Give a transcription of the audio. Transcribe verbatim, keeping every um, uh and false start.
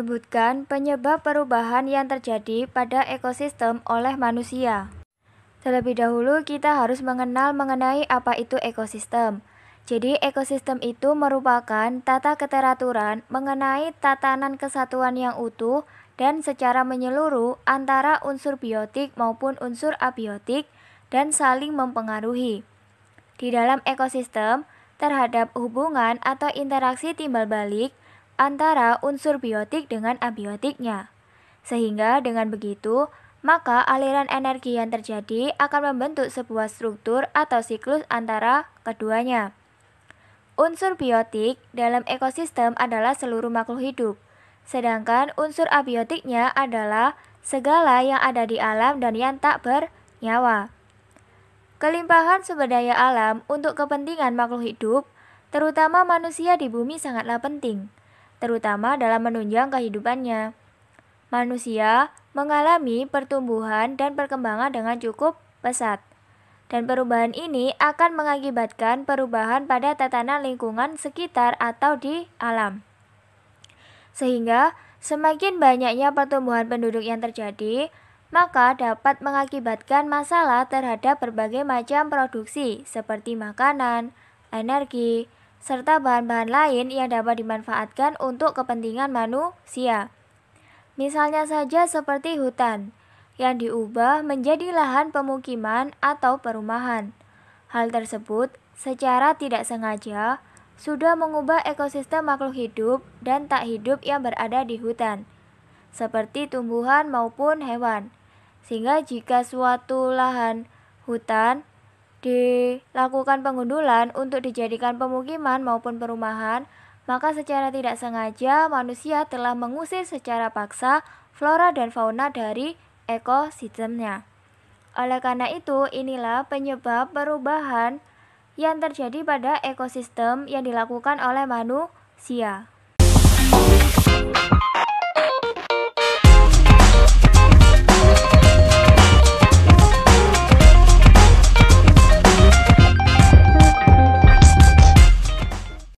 disebutkan penyebab perubahan yang terjadi pada ekosistem oleh manusia. Terlebih dahulu kita harus mengenal mengenai apa itu ekosistem. Jadi ekosistem itu merupakan tata keteraturan mengenai tatanan kesatuan yang utuh dan secara menyeluruh antara unsur biotik maupun unsur abiotik dan saling mempengaruhi. Di dalam ekosistem, terhadap hubungan atau interaksi timbal balik antara unsur biotik dengan abiotiknya. Sehingga dengan begitu, maka aliran energi yang terjadi akan membentuk sebuah struktur atau siklus antara keduanya. Unsur biotik dalam ekosistem adalah seluruh makhluk hidup, sedangkan unsur abiotiknya adalah segala yang ada di alam dan yang tak bernyawa. Kelimpahan sumber daya alam untuk kepentingan makhluk hidup, terutama manusia di bumi sangatlah penting, terutama dalam menunjang kehidupannya. Manusia mengalami pertumbuhan dan perkembangan dengan cukup pesat, dan perubahan ini akan mengakibatkan perubahan pada tatanan lingkungan sekitar atau di alam. Sehingga semakin banyaknya pertumbuhan penduduk yang terjadi, maka dapat mengakibatkan masalah terhadap berbagai macam produksi seperti makanan, energi, serta bahan-bahan lain yang dapat dimanfaatkan untuk kepentingan manusia. Misalnya saja seperti hutan, yang diubah menjadi lahan pemukiman atau perumahan. Hal tersebut secara tidak sengaja sudah mengubah ekosistem makhluk hidup dan tak hidup yang berada di hutan, seperti tumbuhan maupun hewan. Sehingga jika suatu lahan hutan dilakukan pengundulan untuk dijadikan pemukiman maupun perumahan, maka secara tidak sengaja manusia telah mengusir secara paksa flora dan fauna dari ekosistemnya. Oleh karena itu, inilah penyebab perubahan yang terjadi pada ekosistem yang dilakukan oleh manusia.